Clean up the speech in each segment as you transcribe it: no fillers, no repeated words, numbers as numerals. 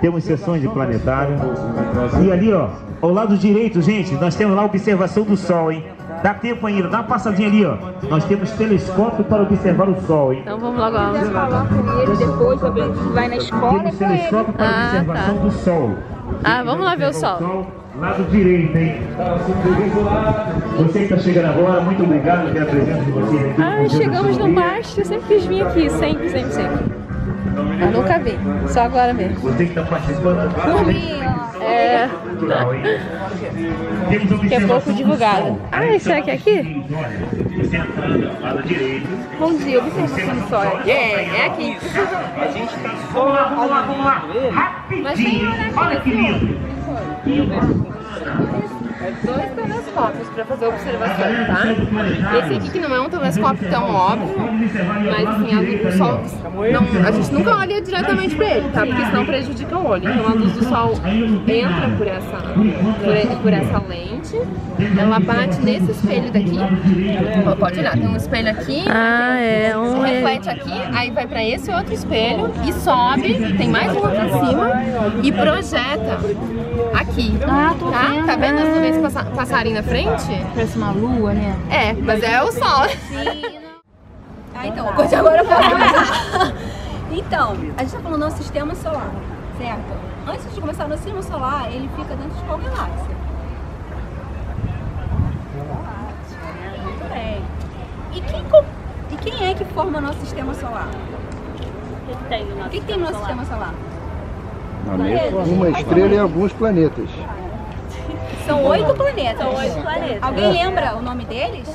temos sessões de planetário. E ali, ó, ao lado direito, gente, nós temos lá a observação do Sol, hein? Dá tempo ainda, dá uma passadinha ali, ó. Nós temos telescópio para observar o Sol, hein? Então vamos logo lá. Vamos falar com ele depois, sobre o que vai na escola. Temos telescópio para observação do Sol. Ah, vamos lá ver o Sol. Lado direito, hein? Você que está chegando agora, muito obrigado pela presença de vocês aqui. Ah, chegamos no MAST, eu sempre quis vir aqui, sempre. Eu nunca vi, só agora mesmo. Você que está participando... É... que é pouco divulgado. Ah, isso aqui é aqui? Bom dia, observação do Sol. É aqui. Vamos lá. Rapidinho. Olha que lindo. Dois telescópios para fazer observações, tá? Esse aqui que não é um telescópio tão óbvio, mas assim, o sol, não, a gente nunca olha diretamente para ele, tá? Porque senão prejudica o olho. Então a luz do sol entra por essa lente, ela bate nesse espelho daqui. Pode olhar, tem um espelho aqui, reflete aqui, aí vai para esse outro espelho e sobe, tem mais um aqui em cima e projeta. Aqui. Ah, tô vendo. Tá vendo as nuvens passarem na frente? Parece uma lua, né? É, mas é o sol. Ah, então, agora eu vou começar. Então, a gente tá falando do sistema solar, certo? Antes de começar, o nosso sistema solar, ele fica dentro de qual galáxia? Muito bem. E quem é que forma o nosso sistema solar? O que tem no nosso sistema solar? Uma estrela e alguns planetas. São 8 planetas. Alguém lembra o nome deles?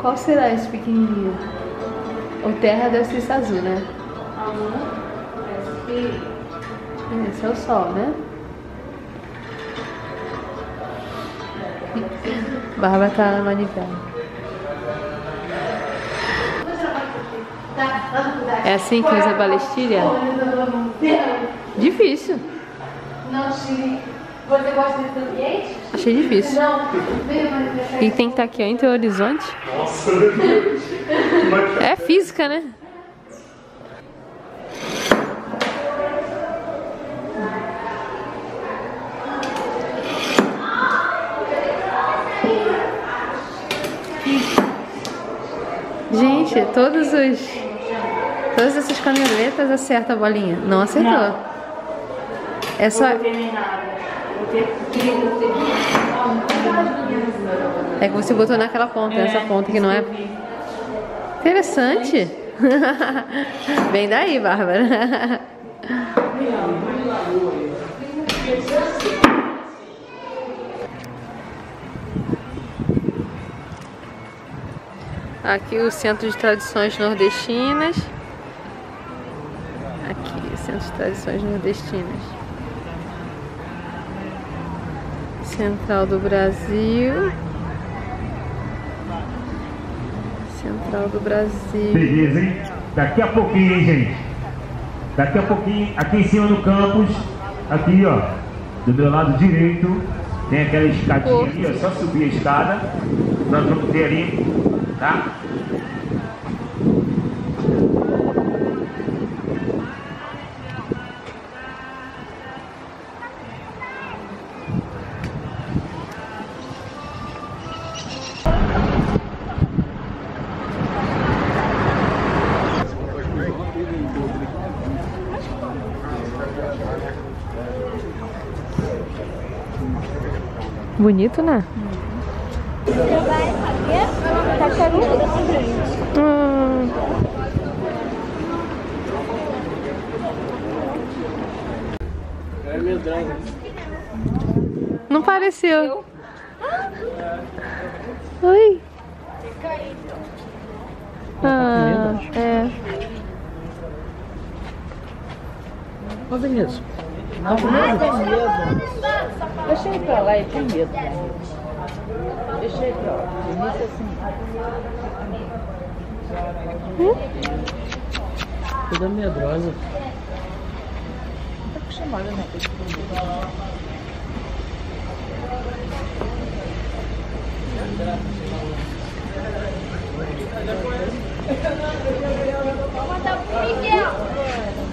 Qual será esse pequenininho? O terra deve ser esse azul, né? Esse é o sol, né? Barba tá na manivela. É assim que usa balestilha? Difícil. Você gosta desse ambiente? Achei difícil. E tem que estar aqui, ó, entre o horizonte. Nossa! É física, né? Gente, todas essas caneletas acertam a bolinha. Não acertou. Não. É só... É como se botou naquela ponta, essa ponta que não é... Interessante! Vem daí, Bárbara! Aqui o Centro de Tradições Nordestinas. Aqui, Centro de Tradições Nordestinas. Central do Brasil. Central do Brasil. Beleza, hein? Daqui a pouquinho, hein, gente? Daqui a pouquinho, aqui em cima do campus, aqui, ó, do meu lado direito, Tem aquela escadinha ali, é só subir a escada. Nós vamos ter ali, tá? Bonito, né? Não pareceu. Oi. Ah, é. Ô, Vinícius. Não, deixa ele pra lá, ele tem medo. Deixa ele pra lá. Vinícius assim. Toda medrosa. Tá acostumada, né? Vou mandar pro Miguel.